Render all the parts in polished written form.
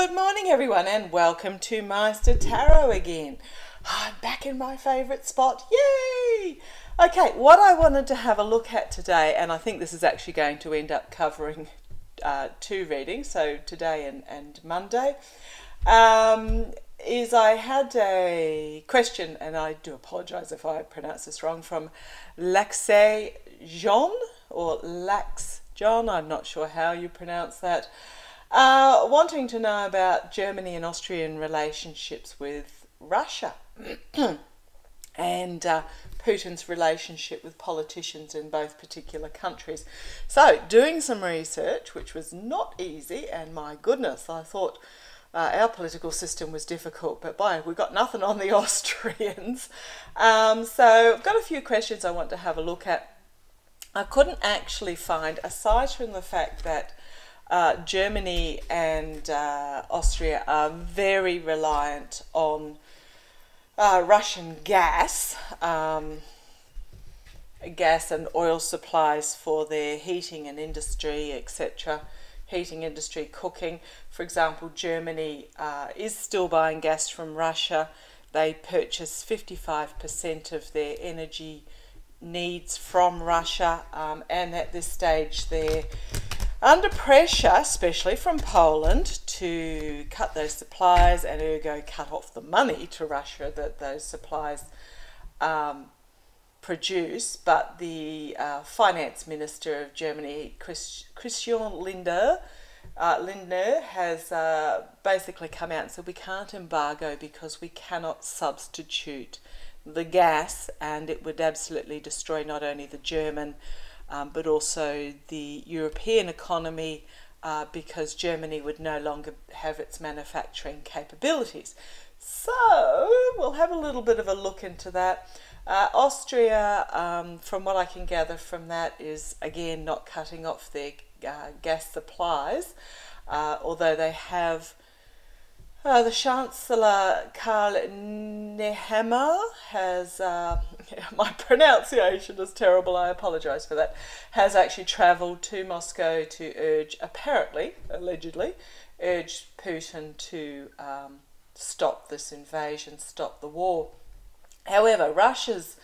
Good morning everyone and welcome to Maighstir Tarot again. I'm back in my favourite spot, yay! Okay, what I wanted to have a look at today, and I think this is actually going to end up covering two readings, so today and Monday, is I had a question, and I do apologise if I pronounce this wrong, from L'Axe Jean, or L'Axe Jean, I'm not sure how you pronounce that. Wanting to know about Germany and Austrian relationships with Russia and Putin's relationship with politicians in both particular countries. So doing some research, which was not easy, and my goodness, I thought our political system was difficult, but boy, we've got nothing on the Austrians. So I've got a few questions I want to have a look at. I couldn't actually find, aside from the fact that Germany and Austria are very reliant on Russian gas and oil supplies for their heating and industry, etc. Heating industry, cooking. For example, Germany is still buying gas from Russia. They purchase 55% of their energy needs from Russia, and at this stage they're under pressure, especially from Poland, to cut those supplies and ergo cut off the money to Russia that those supplies produce. But the finance minister of Germany, Christian Lindner, has basically come out and said we can't embargo because we cannot substitute the gas, and it would absolutely destroy not only the German but also the European economy, because Germany would no longer have its manufacturing capabilities. So we'll have a little bit of a look into that. Austria, from what I can gather from that, is again not cutting off their gas supplies, although they have the Chancellor Karl Nehammer has, my pronunciation is terrible, I apologise for that, has actually travelled to Moscow to urge, apparently, allegedly, urge Putin to stop this invasion, stop the war. However, Russia's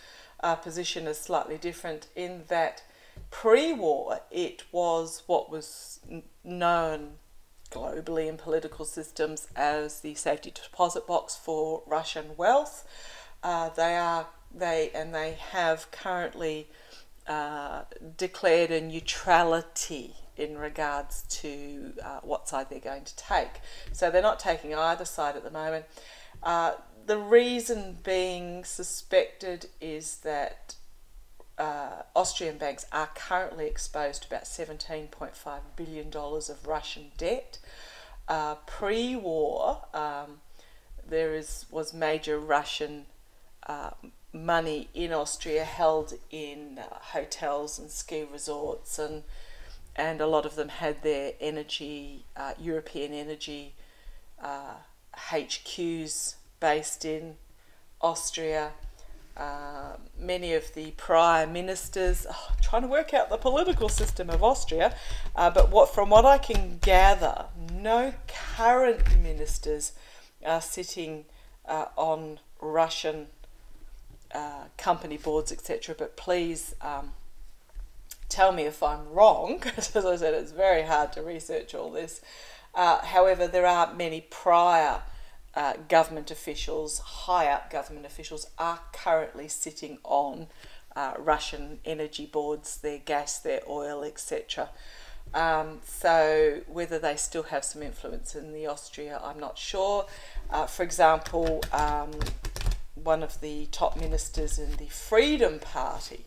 position is slightly different in that pre-war it was what was known globally in political systems as the safety deposit box for Russian wealth. They have currently declared a neutrality in regards to what side they're going to take. So they're not taking either side at the moment. The reason being suspected is that Austrian banks are currently exposed to about $17.5 billion of Russian debt. Pre-war, there was major Russian money in Austria held in hotels and ski resorts, and a lot of them had their energy, European energy HQs based in Austria. Many of the prior ministers, trying to work out the political system of Austria, but from what I can gather, no current ministers are sitting on Russian company boards, etc. But please tell me if I'm wrong, because as I said, it's very hard to research all this. However, there are many prior government officials, high-up government officials, are currently sitting on Russian energy boards, their gas, their oil, etc. So whether they still have some influence in the Austria, I'm not sure. For example, one of the top ministers in the Freedom Party,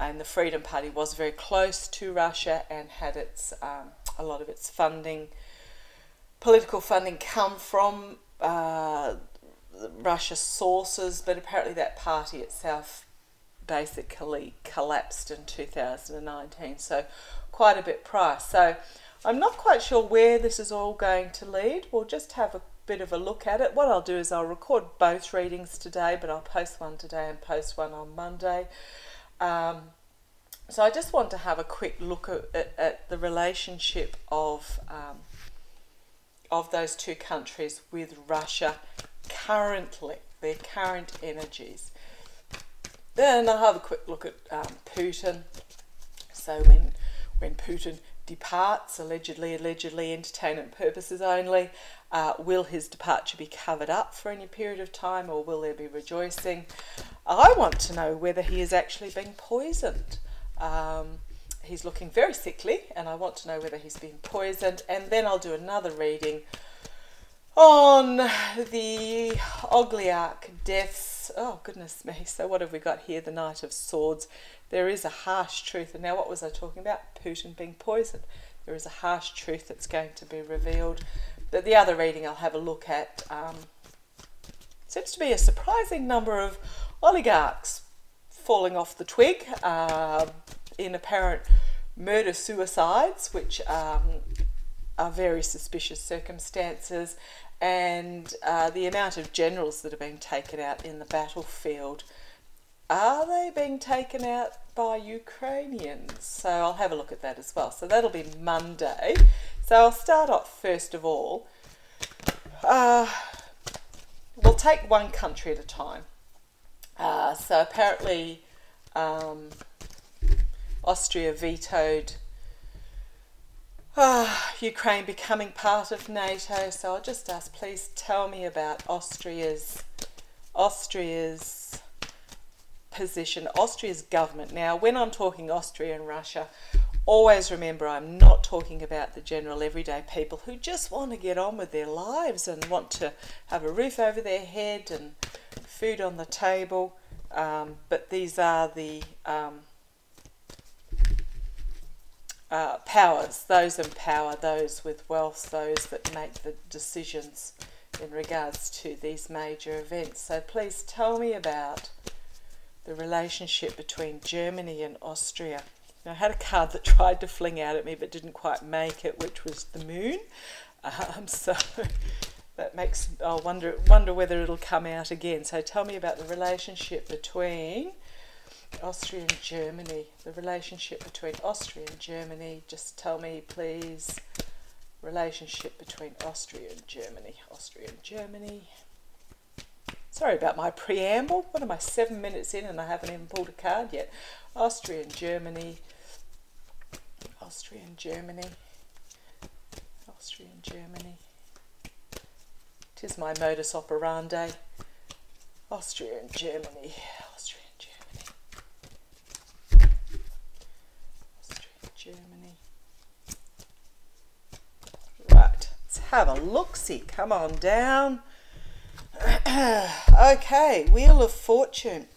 and the Freedom Party was very close to Russia and had its a lot of its funding, political funding, come from Russia sources, but apparently that party itself basically collapsed in 2019, so quite a bit prior. So I'm not quite sure where this is all going to lead. We'll just have a bit of a look at it. What I'll do is I'll record both readings today, but I'll post one today and post one on Monday. So I just want to have a quick look at the relationship of of those two countries with Russia currently, their current energies. Then I'll have a quick look at Putin. So when Putin departs, allegedly, entertainment purposes only, will his departure be covered up for any period of time, or will there be rejoicing? I want to know whether he is actually being poisoned. He's looking very sickly, and I want to know whether he's been poisoned. And then I'll do another reading on the Ogliarch deaths. Oh, goodness me. So what have we got here? The Knight of Swords. There is a harsh truth. And now what was I talking about? Putin being poisoned. There is a harsh truth that's going to be revealed. But the other reading I'll have a look at. Seems to be a surprising number of oligarchs falling off the twig in apparent murder-suicides, which are very suspicious circumstances, and the amount of generals that are being taken out in the battlefield. Are they being taken out by Ukrainians? So I'll have a look at that as well. So that'll be Monday. So I'll start off first of all. We'll take one country at a time. So apparently Austria vetoed Ukraine becoming part of NATO. So I'll just ask, please tell me about Austria's position, Austria's government. Now, when I'm talking Austria and Russia, always remember I'm not talking about the general everyday people who just want to get on with their lives and want to have a roof over their head and food on the table, but these are the powers, those in power, those with wealth, those that make the decisions in regards to these major events. So please tell me about the relationship between Germany and Austria. Now, I had a card that tried to fling out at me but didn't quite make it, which was the moon. So that makes, I wonder whether it'll come out again. So tell me about the relationship between Austria and Germany. The relationship between Austria and Germany. Just tell me, please. Relationship between Austria and Germany. Austria and Germany. Sorry about my preamble. What am I, 7 minutes in and I haven't even pulled a card yet? Austria and Germany. Austria and Germany. Austria and Germany. 'Tis my modus operandi. Austria and Germany. Austria and Germany. Austria and Germany. Right, let's have a look-see. Come on down. Okay, Wheel of Fortune.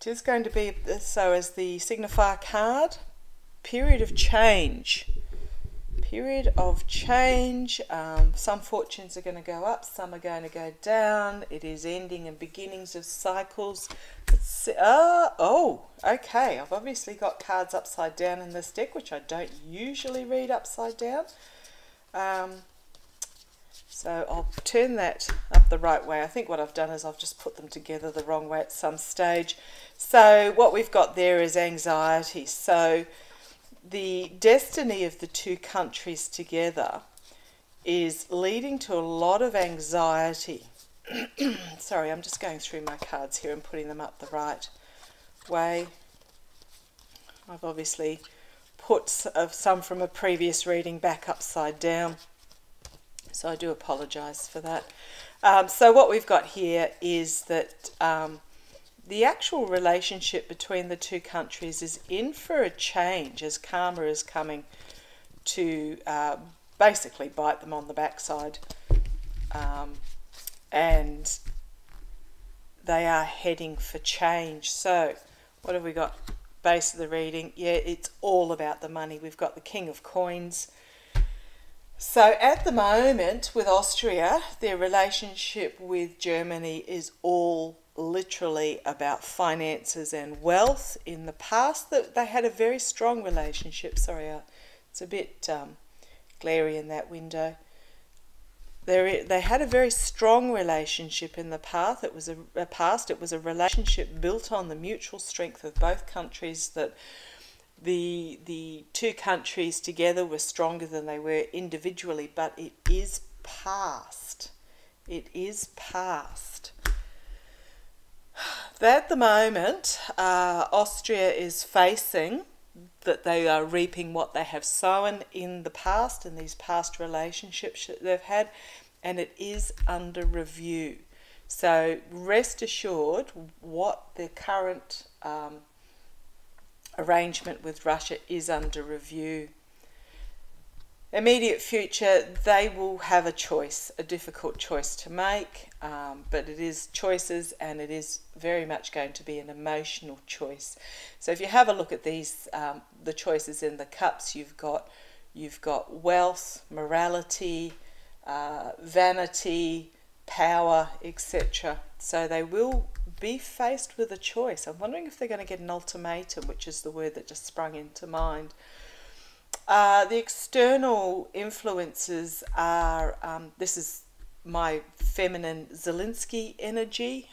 'Tis going to be, so as the signifier card, period of change. Period of change. Some fortunes are going to go up, some are going to go down. It is ending and beginnings of cycles. Oh, okay. I've obviously got cards upside down in this deck, which I don't usually read upside down. So I'll turn that up the right way. I think what I've done is I've just put them together the wrong way at some stage. So what we've got there is anxiety. So the destiny of the two countries together is leading to a lot of anxiety. Sorry, I'm just going through my cards here and putting them up the right way. I've obviously put some from a previous reading back upside down, so I do apologise for that. So what we've got here is that the actual relationship between the two countries is in for a change, as karma is coming to basically bite them on the backside, and they are heading for change. So what have we got? Base of the reading. Yeah, it's all about the money. We've got the King of Coins. So at the moment with Austria, their relationship with Germany is all literally about finances and wealth. In the past, that they had a very strong relationship. Sorry, it's a bit glary in that window. They had a very strong relationship in the past. It was a relationship built on the mutual strength of both countries that The two countries together were stronger than they were individually, but it is past. It is past. At the moment, Austria is facing that they are reaping what they have sown in the past and these past relationships that they've had, and it is under review. So rest assured, what the current arrangement with Russia is under review. Immediate future, they will have a choice, a difficult choice to make, but it is choices, and it is very much going to be an emotional choice. So if you have a look at these, the choices in the cups, you've got wealth, morality, vanity, power, etc. So they will be faced with a choice. I'm wondering if they're going to get an ultimatum, which is the word that just sprung into mind. The external influences are, this is my feminine Zelensky energy.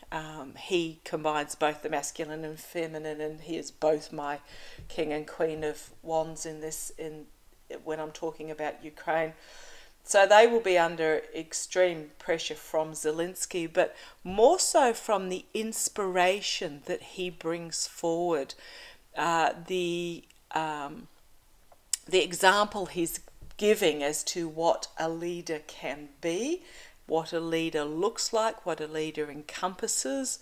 He combines both the masculine and feminine, and he is both my king and queen of wands in this, when I'm talking about Ukraine. So they will be under extreme pressure from Zelensky, but more so from the inspiration that he brings forward. The example he's giving as to what a leader can be, what a leader looks like, what a leader encompasses,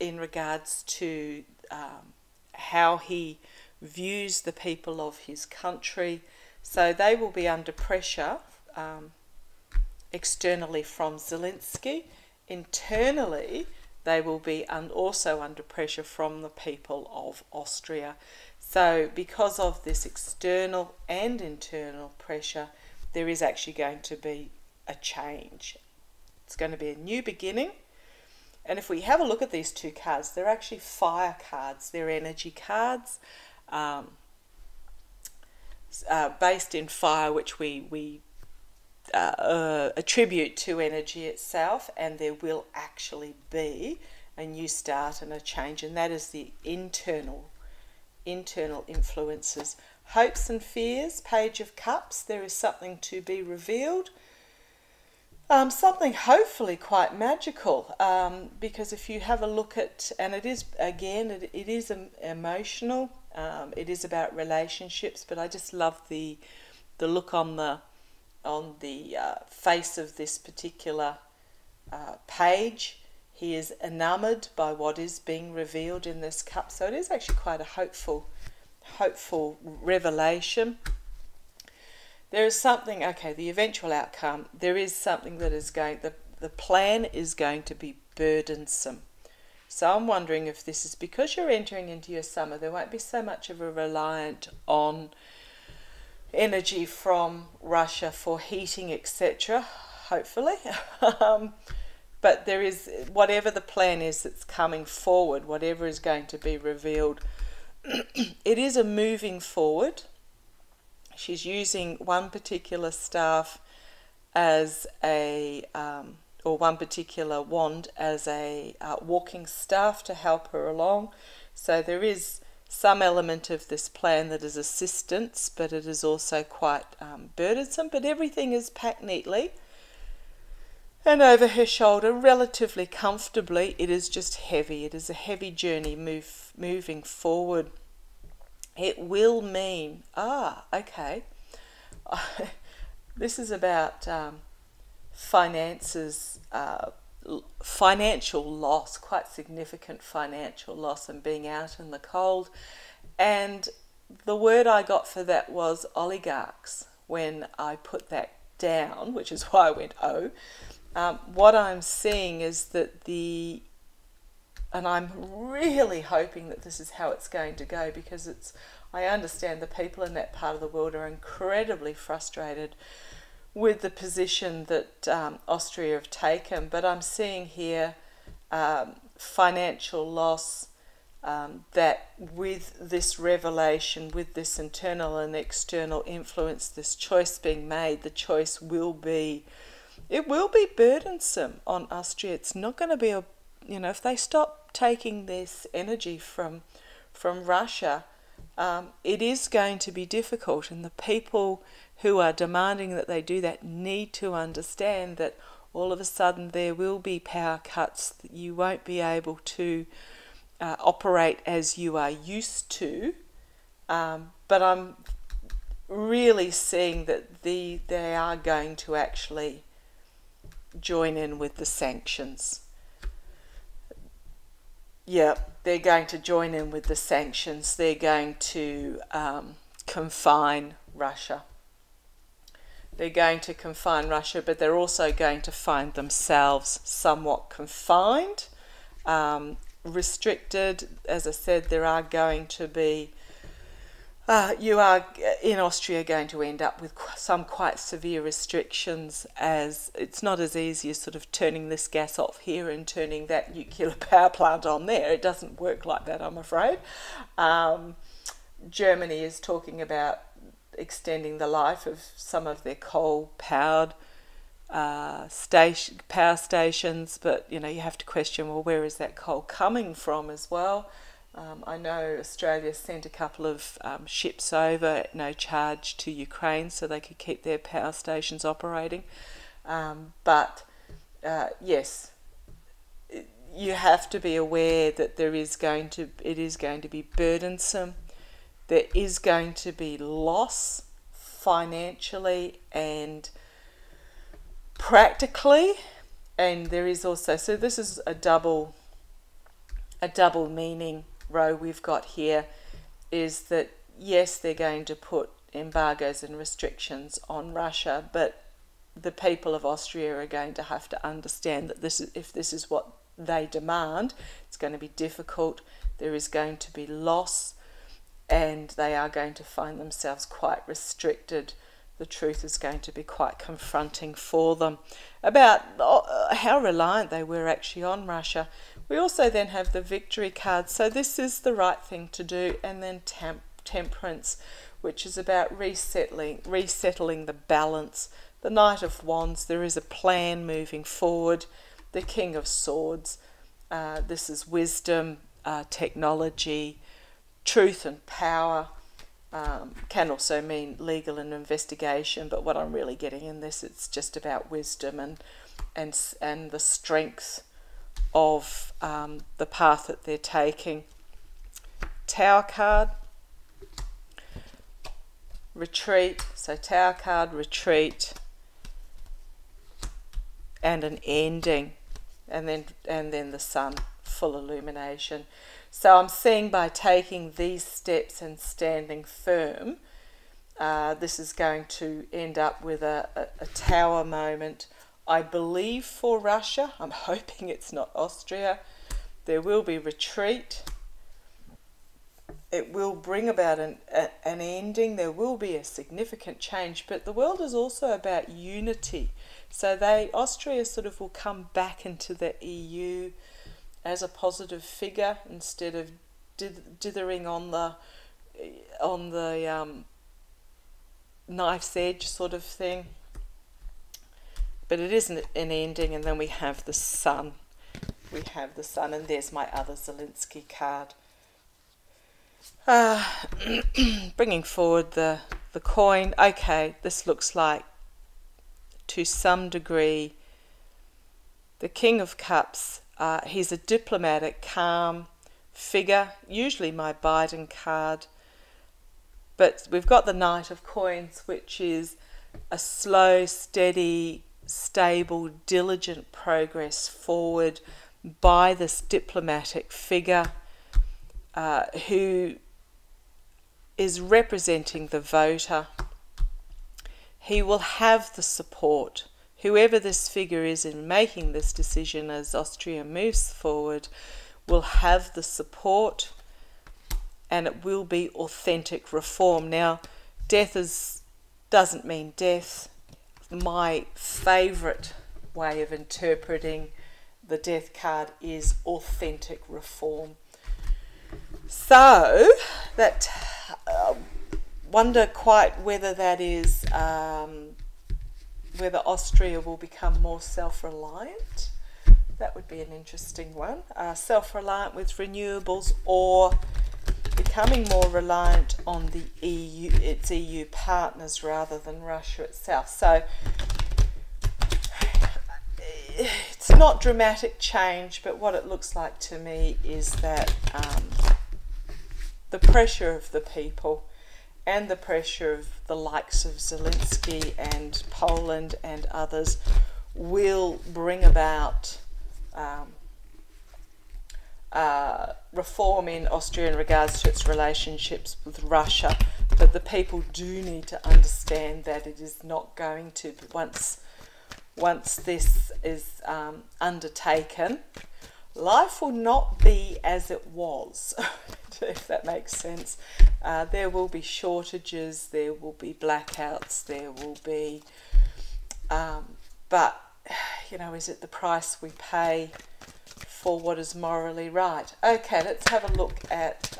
in regards to how he views the people of his country. So they will be under pressure externally from Zelensky. Internally, they will be also under pressure from the people of Austria. So because of this external and internal pressure, there is actually going to be a change. It's going to be a new beginning. And if we have a look at these two cards, they're actually fire cards. They're energy cards based in fire, which we attribute to energy itself. And there will actually be a new start and a change. And that is the internal influences. Hopes and fears, Page of Cups. There is something to be revealed, something hopefully quite magical, because if you have a look at, and it is again, it is emotional, it is about relationships, but I just love the look on the face of this particular page. He is enamoured by what is being revealed in this cup. So it is actually quite a hopeful revelation. There is something, okay, the eventual outcome, there is something that is going, the plan is going to be burdensome. So I'm wondering if this is because you're entering into your summer, there won't be so much of a reliant on energy from Russia for heating, etc., hopefully. But there is, whatever the plan is that's coming forward, whatever is going to be revealed, it is a moving forward. She's using one particular staff as a, or one particular wand as a walking staff to help her along. So there is some element of this plan that is assistance, but it is also quite burdensome. But everything is packed neatly and over her shoulder relatively comfortably. It is just heavy. It is a heavy journey moving forward. It will mean, okay, this is about finances, financial loss, quite significant financial loss, and being out in the cold. And the word I got for that was oligarchs when I put that down, which is why I went oh. What I'm seeing is that and I'm really hoping that this is how it's going to go, because I understand the people in that part of the world are incredibly frustrated with the position that Austria have taken. But I'm seeing here financial loss, that with this revelation, with this internal and external influence, this choice being made, the choice will be, it will be burdensome on Austria. It's not going to be a, if they stop taking this energy from Russia, It is going to be difficult, and the people who are demanding that they do that need to understand that all of a sudden there will be power cuts. You won't be able to operate as you are used to, but I'm really seeing that they are going to actually join in with the sanctions. Yeah, they're going to join in with the sanctions. They're going to confine Russia. They're going to confine Russia, but they're also going to find themselves somewhat confined, restricted. As I said, there are going to be... you are, in Austria, going to end up with some quite severe restrictions, as it's not as easy as sort of turning this gas off here and turning that nuclear power plant on there. It doesn't work like that, I'm afraid. Germany is talking about extending the life of some of their coal-powered power stations, but, you know, you have to question, well, where is that coal coming from as well? I know Australia sent a couple of ships over at no charge to Ukraine so they could keep their power stations operating. Yes, you have to be aware that it is going to be burdensome. There is going to be loss financially and practically, and there is also, so this is a double meaning row we've got here, is that yes, they're going to put embargoes and restrictions on Russia, but the people of Austria are going to have to understand that this is, if this is what they demand, it's going to be difficult. There is going to be loss, and they are going to find themselves quite restricted. The truth is going to be quite confronting for them about how reliant they were actually on Russia. We also then have the victory card. So this is the right thing to do. And then temperance, which is about resettling the balance. The Knight of Wands, there is a plan moving forward. The King of Swords, this is wisdom, technology, truth and power. Can also mean legal and investigation, but what I'm really getting in this, it's just about wisdom and the strength of the path that they're taking. Tower card, retreat. So tower card, retreat, and an ending, and then the sun, full illumination. So I'm seeing by taking these steps and standing firm, this is going to end up with a tower moment, I believe, for Russia. I'm hoping it's not Austria. There will be retreat. It will bring about an ending. There will be a significant change, but the world is also about unity. So Austria sort of will come back into the EU as a positive figure, instead of dithering on the knife's edge sort of thing. But it isn't an ending. And then we have the sun. We have the sun, and there's my other Zelensky card, bringing forward the coin. Okay, this looks like, to some degree, the King of Cups. He's a diplomatic, calm figure, usually my Biden card. But we've got the Knight of Coins, which is a slow, steady, stable, diligent progress forward by this diplomatic figure who is representing the voter. He will have the support. Whoever this figure is in making this decision as Austria moves forward will have the support, and it will be authentic reform. Now, death doesn't mean death. My favourite way of interpreting the death card is authentic reform. So, I wonder quite whether that is... whether Austria will become more self-reliant. That would be an interesting one. Self-reliant with renewables, or if becoming more reliant on the EU, its EU partners rather than Russia itself. So it's not dramatic change, but what it looks like to me is that the pressure of the people and the pressure of the likes of Zelensky and Poland and others will bring about reform in Austria in regards to its relationships with Russia, but the people do need to understand that it is not going to. Once this is undertaken, life will not be as it was, if that makes sense. There will be shortages, there will be blackouts, there will be... but, you know, is it the price we pay for what is morally right? Okay, let's have a look at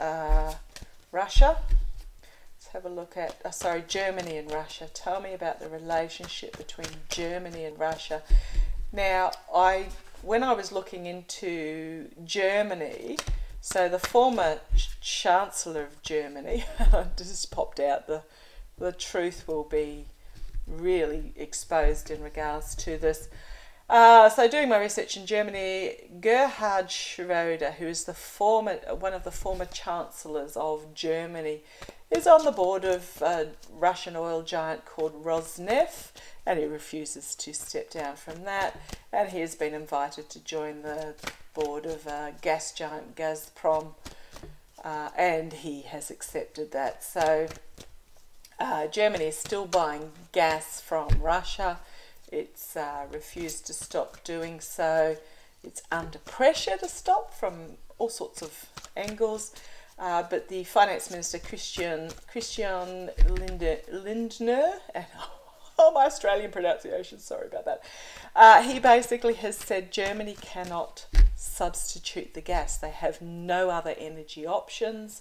Russia. Let's have a look at, sorry, Germany and Russia. Tell me about the relationship between Germany and Russia. Now, when I was looking into Germany, so the former Chancellor of Germany, this has popped out, the truth will be really exposed in regards to this. So doing my research in Germany, Gerhard Schroeder, who is the one of the former chancellors of Germany, is on the board of a Russian oil giant called Rosneft, and he refuses to step down from that. And he has been invited to join the board of a gas giant Gazprom, and he has accepted that. So Germany is still buying gas from Russia. It's refused to stop doing so. It's under pressure to stop from all sorts of angles. But the finance minister, Christian Lindner, and oh, my Australian pronunciation, sorry about that. He basically has said Germany cannot substitute the gas. They have no other energy options.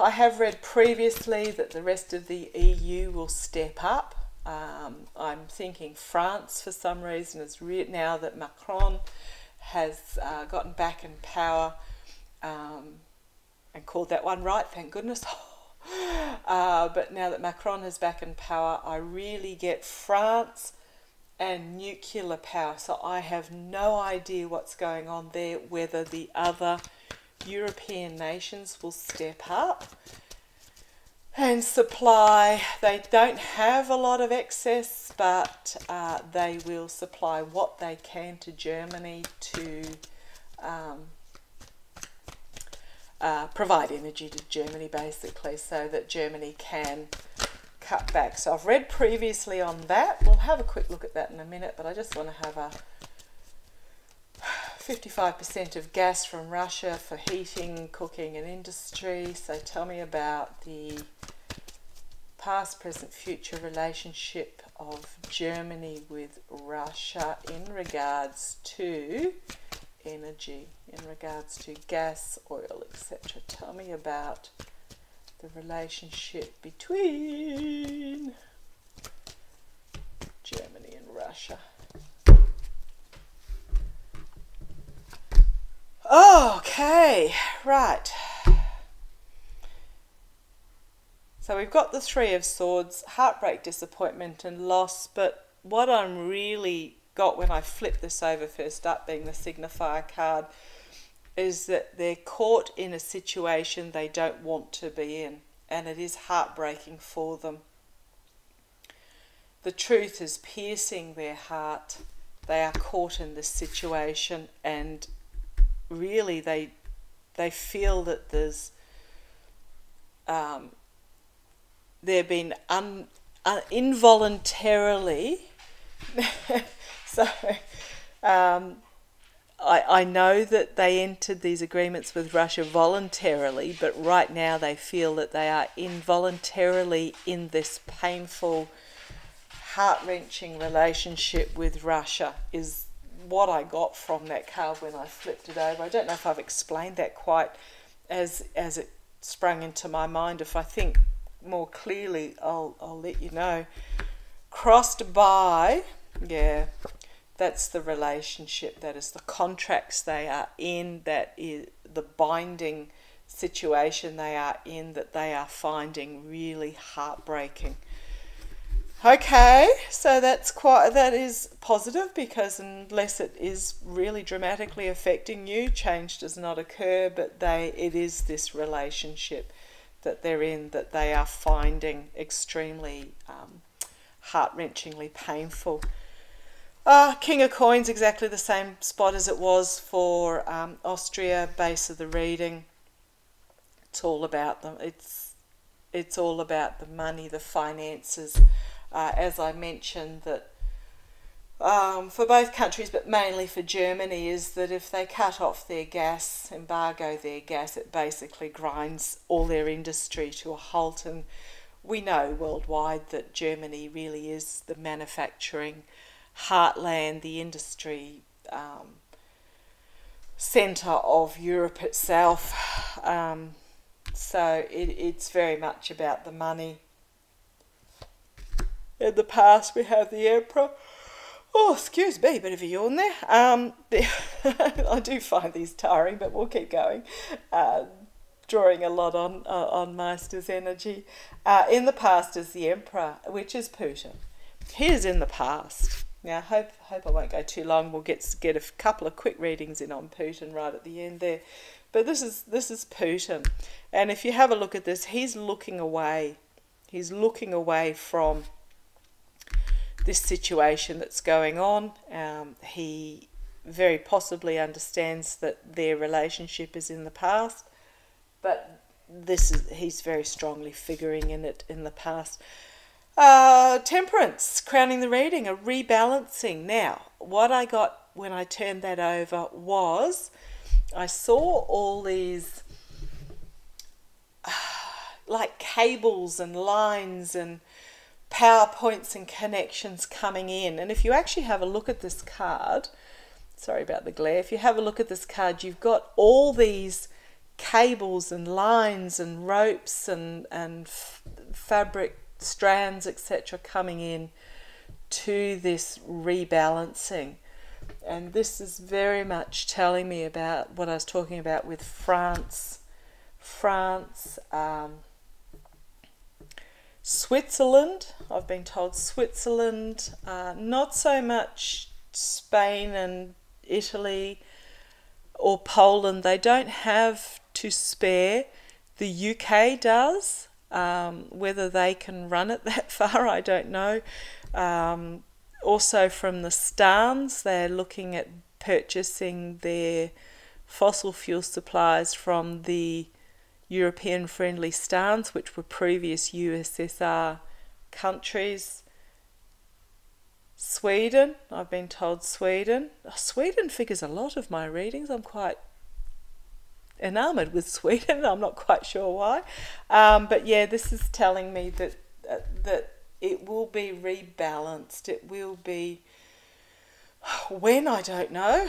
I have read previously that the rest of the EU will step up. I'm thinking France, for some reason, is now that Macron has gotten back in power and called that one right, thank goodness. But now that Macron is back in power, I really get France and nuclear power. So I have no idea what's going on there, whether the other European nations will step up and supply. They don't have a lot of excess, but they will supply what they can to Germany to provide energy to Germany, basically, so that Germany can cut back. So I've read previously on that. We'll have a quick look at that in a minute, but I just want to have a 55% of gas from Russia for heating, cooking and industry. So tell me about the past, present, future relationship of Germany with Russia in regards to energy, in regards to gas, oil, etc. Tell me about the relationship between Germany and Russia. Okay, right. So we've got the Three of Swords, heartbreak, disappointment and loss. But what I'm really got when I flip this over first up, being the signifier card, is that they're caught in a situation they don't want to be in, and it is heartbreaking for them. The truth is piercing their heart. They are caught in this situation, and really they feel that there's they've been involuntarily so I know that they entered these agreements with Russia voluntarily, but right now they feel that they are involuntarily in this painful, heart-wrenching relationship with Russia is what I got from that card when I flipped it over. I don't know if I've explained that quite as it sprung into my mind. If I think more clearly, I'll let you know. Crossed by, yeah, that's the relationship. That is the contracts they are in. That is the binding situation they are in that they are finding really heartbreaking. Okay, so that is positive, because unless it is really dramatically affecting you, change does not occur, but it is this relationship that they're in that they are finding extremely heart-wrenchingly painful. King of Coins, exactly the same spot as it was for Austria, base of the reading. It's all about them. It's all about the money, the finances. As I mentioned, that for both countries, but mainly for Germany, is that if they cut off their gas, embargo their gas, it basically grinds all their industry to a halt. And we know worldwide that Germany really is the manufacturing heartland, the industry centre of Europe itself. So it's very much about the money. In the past, we have the Emperor. Oh, excuse me, bit of a yawn there. I do find these tiring, but we'll keep going. Drawing a lot on Maighstir's energy. In the past is the Emperor, which is Putin. He is in the past. Now, hope I won't go too long. We'll get a couple of quick readings in on Putin right at the end there. But this is Putin. And if you have a look at this, he's looking away. He's looking away from this situation that's going on. He very possibly understands that their relationship is in the past, but he's very strongly figuring in it in the past. Temperance, crowning the reading, a rebalancing. Now, what I got when I turned that over was I saw all these like cables and lines and PowerPoints and connections coming in. And if you actually have a look at this card, sorry about the glare, if you have a look at this card, you've got all these cables and lines and ropes and fabric strands, etc., coming in to this rebalancing. And this is very much telling me about what I was talking about with France, Switzerland. I've been told Switzerland, not so much Spain and Italy or Poland. They don't have to spare. The UK does. Whether they can run it that far, I don't know. Also from the Stans, they're looking at purchasing their fossil fuel supplies from the European-friendly Stans, which were previous USSR countries. Sweden, I've been told Sweden. Oh, Sweden figures a lot of my readings. I'm quite enamoured with Sweden. I'm not quite sure why. But yeah, this is telling me that it will be rebalanced. It will be when, I don't know.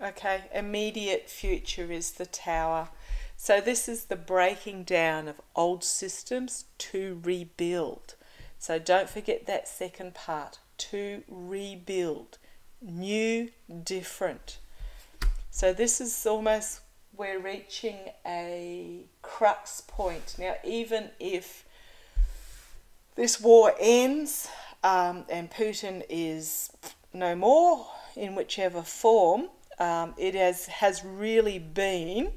Okay, immediate future is the Tower. So this is the breaking down of old systems to rebuild. So don't forget that second part, to rebuild. New, different. So this is almost, we're reaching a crux point. Now, even if this war ends and Putin is no more in whichever form, it has really been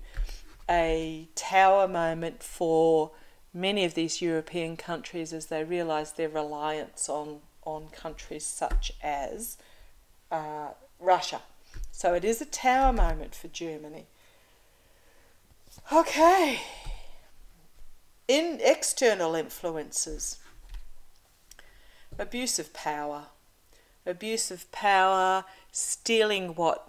a tower moment for many of these European countries as they realise their reliance on countries such as Russia. So it is a tower moment for Germany. Okay. In external influences, abuse of power. Abuse of power, stealing what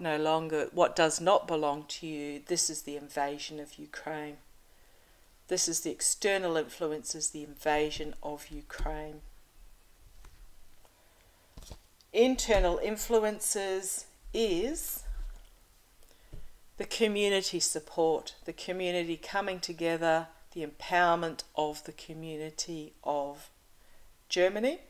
does not belong to you. This is the invasion of Ukraine. This is the external influences, the invasion of Ukraine. Internal influences is the community support, the community coming together, the empowerment of the community of Germany.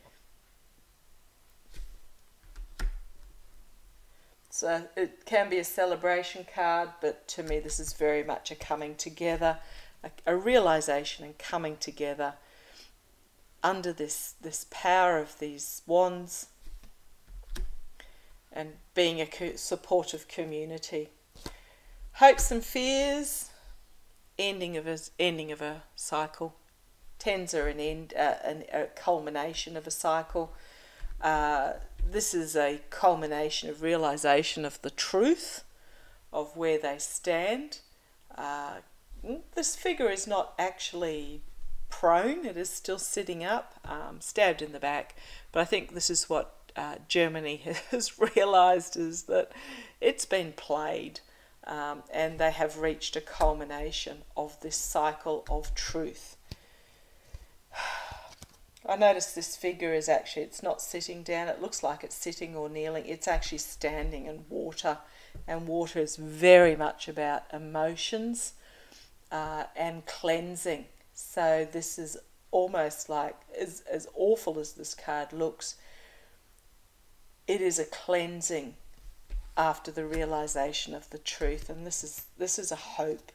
So it can be a celebration card, but to me this is very much a coming together, a realization and coming together under this power of these wands and being a supportive community. Hopes and fears, ending of a cycle. Tens are an end, a culmination of a cycle. This is a culmination of realization of the truth of where they stand. This figure is not actually prone, it is still sitting up, stabbed in the back, but I think this is what Germany has realized, is that it's been played. And they have reached a culmination of this cycle of truth. I notice this figure is actually, it's not sitting down. It looks like it's sitting or kneeling. It's actually standing in water. And water is very much about emotions and cleansing. So this is almost like, as awful as this card looks, it is a cleansing after the realization of the truth, and this is a hope.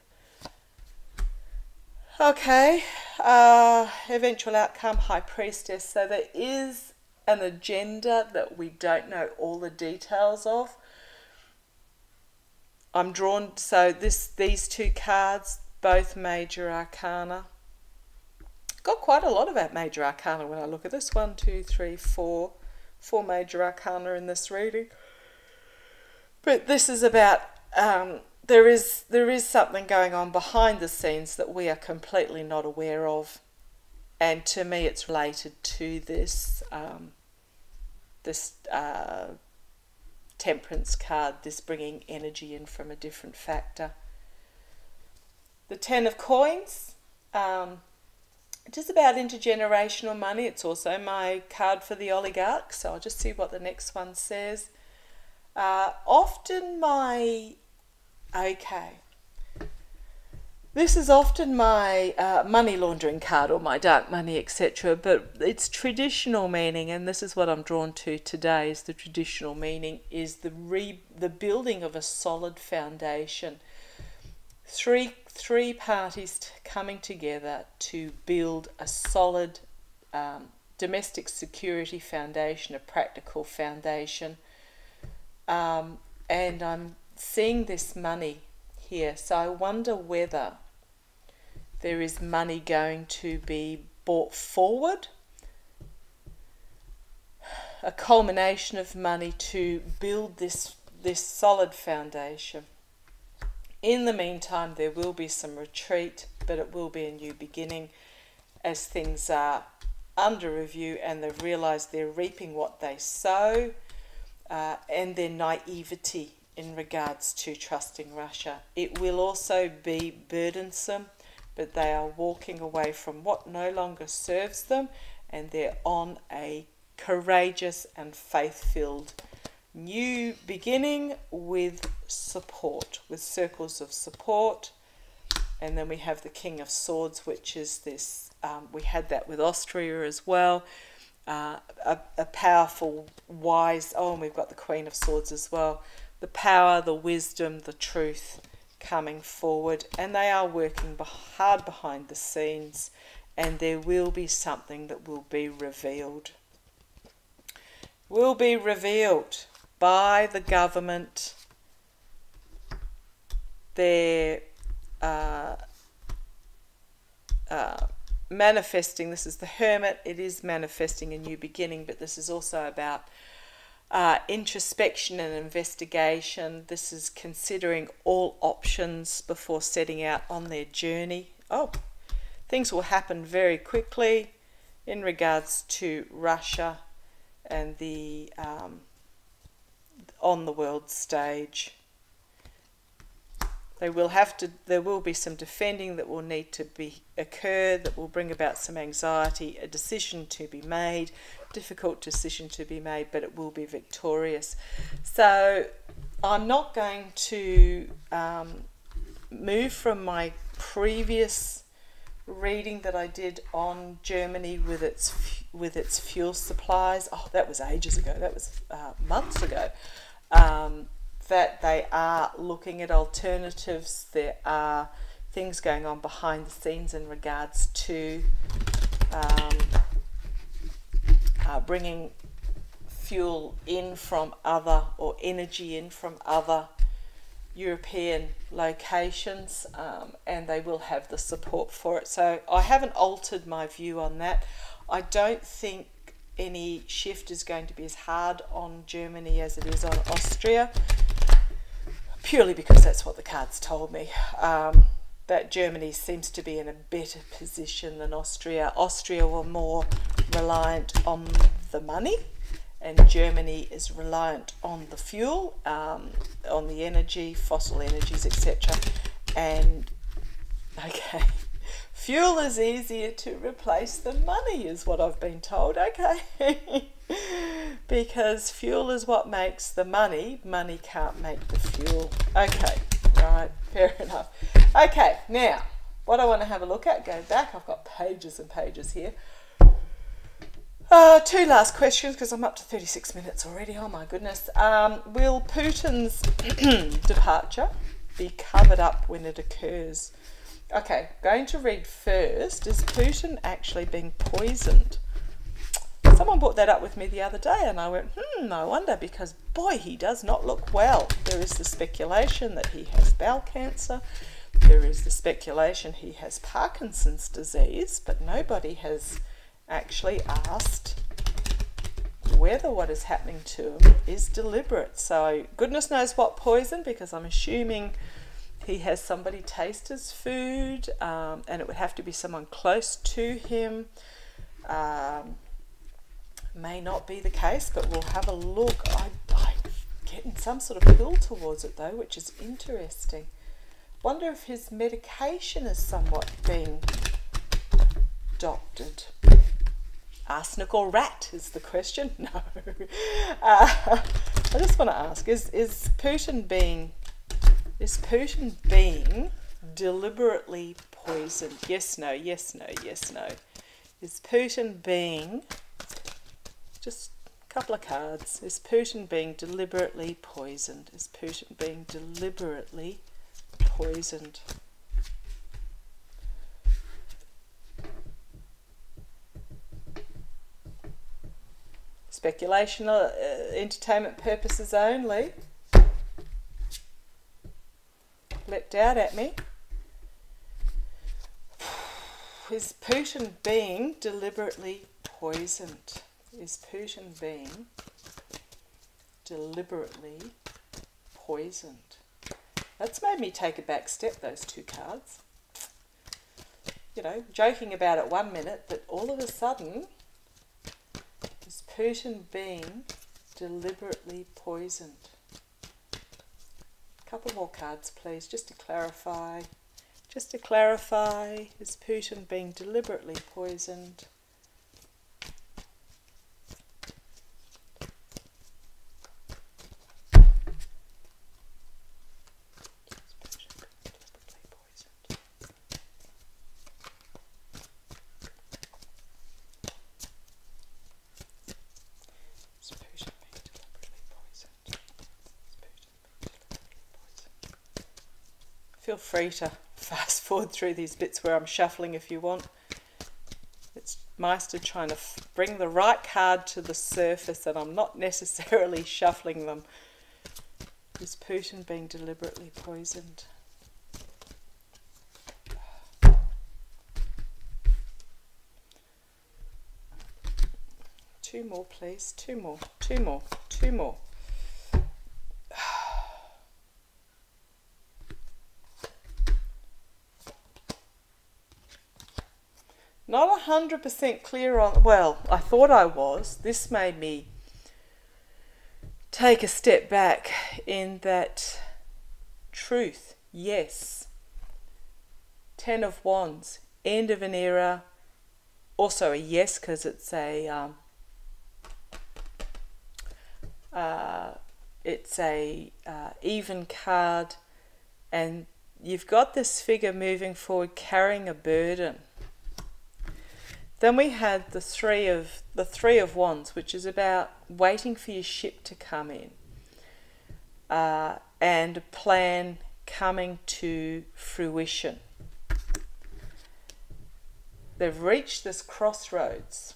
Okay, eventual outcome, High Priestess. So there is an agenda that we don't know all the details of. I'm drawn, so these two cards, both Major Arcana. Got quite a lot of Major Arcana when I look at this. 4 Major Arcana in this reading. But this is about, there is something going on behind the scenes that we are completely not aware of. And to me it's related to this, this Temperance card, this bringing energy in from a different factor. The 10 of Coins, just about intergenerational money. It's also my card for the oligarch, so I'll just see what the next one says. This is often my money laundering card, or my dark money, etc. But it's traditional meaning, and this is what I'm drawn to today, is the traditional meaning, is the building of a solid foundation. Three parties coming together to build a solid domestic security foundation, a practical foundation. And I'm seeing this money here, so I wonder whether there is money going to be brought forward, a culmination of money to build this solid foundation. In the meantime, there will be some retreat, but it will be a new beginning as things are under review and they've realized they're reaping what they sow. And their naivety in regards to trusting Russia. It will also be burdensome, but they are walking away from what no longer serves them, and they're on a courageous and faith-filled new beginning with support, with circles of support. And then we have the King of Swords, which is this, we had that with Austria as well. A powerful, wise, and we've got the Queen of Swords as well. The power, the wisdom, the truth coming forward, and they are working hard behind the scenes, and there will be something that will be revealed. Will be revealed by the government, their manifesting. This is the Hermit. It is manifesting a new beginning, but this is also about introspection and investigation. This is considering all options before setting out on their journey. Oh, things will happen very quickly in regards to Russia and the on the world stage. They will have to, there will be some defending that will need to occur, that will bring about some anxiety, a decision to be made, difficult decision to be made, but it will be victorious. So I'm not going to move from my previous reading that I did on Germany with its fuel supplies. Oh, that was ages ago. That was months ago. that they are looking at alternatives. There are things going on behind the scenes in regards to bringing fuel in from other, or energy in from other European locations, and they will have the support for it. So I haven't altered my view on that. I don't think any shift is going to be as hard on Germany as it is on Austria, purely because that's what the cards told me, that Germany seems to be in a better position than Austria. Austria were more reliant on the money, and Germany is reliant on the fuel, on the energy, fossil energies, etc. And, okay, fuel is easier to replace than money is what I've been told, okay. Because fuel is what makes the money. Money can't make the fuel. Okay, right, fair enough. Okay, now, what I want to have a look at, go back, I've got pages and pages here. Two last questions, because I'm up to 36 minutes already. Oh, my goodness. Will Putin's departure be covered up when it occurs? Okay, going to read first. Is Putin actually being poisoned? Someone brought that up with me the other day, and I went, I wonder, because, boy, he does not look well. There is the speculation that he has bowel cancer. There is the speculation he has Parkinson's disease, but nobody has actually asked whether what is happening to him is deliberate. So goodness knows what poison, because I'm assuming he has somebody taste his food, and it would have to be someone close to him. May not be the case, but we'll have a look. I'm getting some sort of pull towards it though, which is interesting. Wonder if his medication is somewhat being doctored. Arsenic or rat is the question. No. I just want to ask, is Putin being deliberately poisoned? Yes, no, yes, no, yes, no. Is Putin being, just a couple of cards, is Putin being deliberately poisoned? Is Putin being deliberately poisoned? Speculation, entertainment purposes only. Leapt out at me. Is Putin being deliberately poisoned? Is Putin being deliberately poisoned? That's made me take a back step, those two cards. You know, joking about it one minute, but all of a sudden, is Putin being deliberately poisoned? A couple more cards, please, just to clarify. Just to clarify, is Putin being deliberately poisoned? Feel free to fast forward through these bits where I'm shuffling if you want. It's Maighstir trying to bring the right card to the surface, and I'm not necessarily shuffling them. Is Putin being deliberately poisoned? Two more, please. Two more, two more, two more. Not 100% clear on, well, I thought I was. This made me take a step back in that truth, yes. 10 of Wands, end of an era. Also a yes, because it's a even card, and you've got this figure moving forward carrying a burden. Then we had the Three of Wands, which is about waiting for your ship to come in. and a plan coming to fruition. They've reached this crossroads.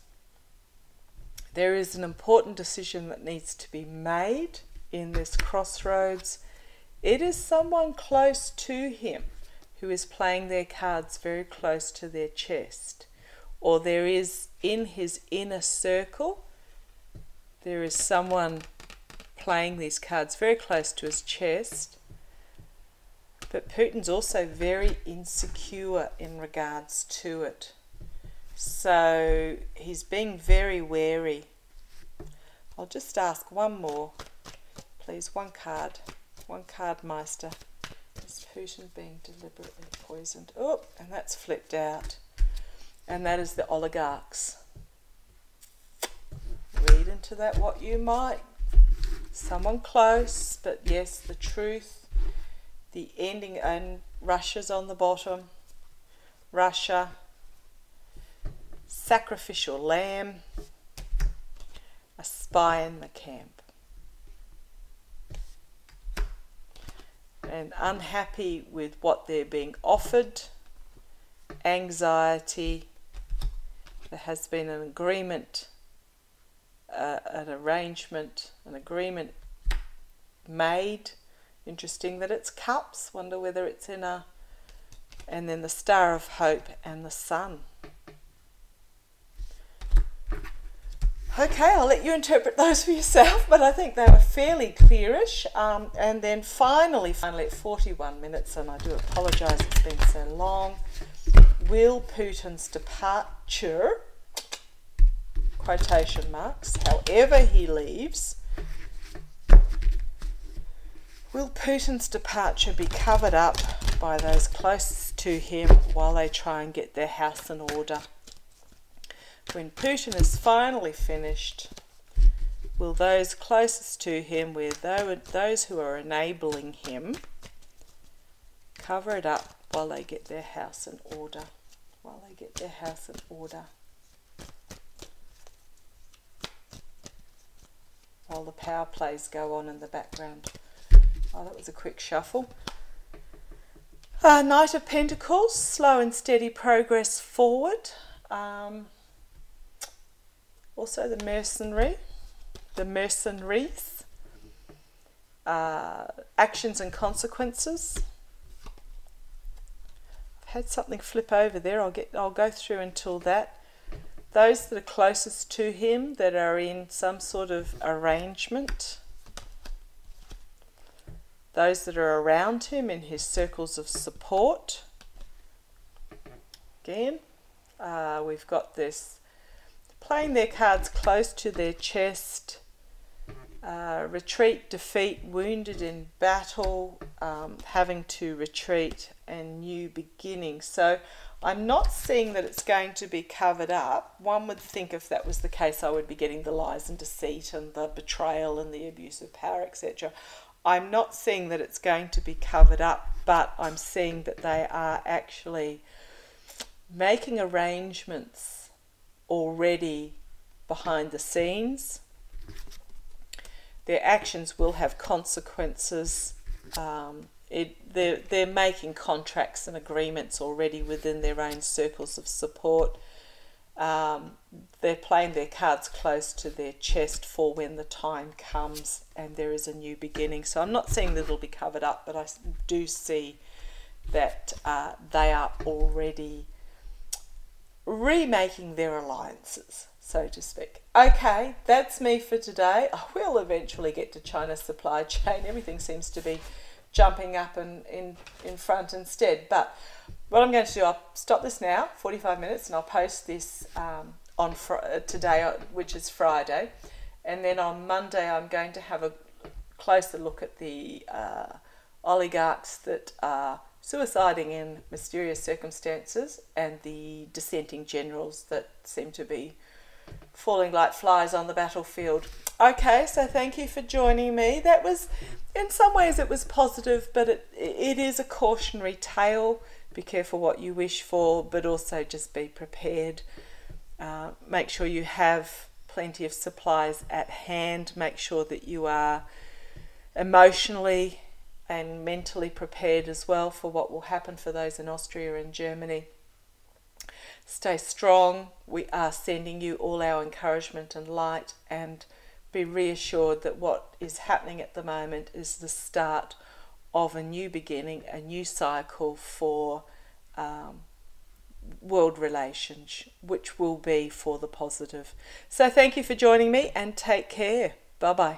There is an important decision that needs to be made in this crossroads. It is someone close to him who is playing their cards very close to their chest. Or there is, in his inner circle, there is someone playing these cards very close to his chest. But Putin's also very insecure in regards to it. So he's being very wary. I'll just ask one more, please. One card, Maighstir. Is Putin being deliberately poisoned? Oh, and that's flipped out. And that is the oligarchs. Read into that what you might. Someone close, but yes, the truth. The ending, and Russia's on the bottom. Russia. Sacrificial lamb, a spy in the camp, and unhappy with what they're being offered, anxiety. There has been an agreement, an arrangement, an agreement made. Interesting that it's cups, wonder whether it's in a, and then the Star of Hope and the Sun. Okay, I'll let you interpret those for yourself, but I think they were fairly clearish. And then finally, at 41 minutes, and I do apologise it's been so long, will Putin's departure, quotation marks, however he leaves, will Putin's departure be covered up by those closest to him while they try and get their house in order? When Putin is finally finished, will those closest to him, those who are enabling him, cover it up while they get their house in order? While they get their house in order. While the power plays go on in the background. Oh, that was a quick shuffle. Knight of Pentacles, slow and steady progress forward. Also the mercenary, the mercenaries, actions and consequences. I've had something flip over there. I'll go through until that. Those that are closest to him that are in some sort of arrangement. Those that are around him in his circles of support. Again, we've got this. Playing their cards close to their chest, retreat, defeat, wounded in battle, having to retreat, and new beginning. So I'm not seeing that it's going to be covered up. One would think if that was the case, I would be getting the lies and deceit and the betrayal and the abuse of power, etc. I'm not seeing that it's going to be covered up, but I'm seeing that they are actually making arrangements already behind the scenes. Their actions will have consequences. They're making contracts and agreements already within their own circles of support. They're playing their cards close to their chest for when the time comes and there is a new beginning. So I'm not seeing that it'll be covered up, but I do see that they are already remaking their alliances, so to speak. Okay, that's me for today. I will eventually get to China's supply chain. Everything seems to be jumping up and in front instead. But what I'm going to do, I'll stop this now, 45 minutes, and I'll post this on today, which is Friday. And then on Monday, I'm going to have a closer look at the oligarchs that are suiciding in mysterious circumstances and the dissenting generals that seem to be falling like flies on the battlefield. Okay, so thank you for joining me. That was, in some ways it was positive, but it is a cautionary tale. Be careful what you wish for, but also just be prepared. Make sure you have plenty of supplies at hand. Make sure that you are emotionally and mentally prepared as well for what will happen for those in Austria and Germany. Stay strong. We are sending you all our encouragement and light, and be reassured that what is happening at the moment is the start of a new beginning, a new cycle for world relations, which will be for the positive. So thank you for joining me, and take care. Bye-bye.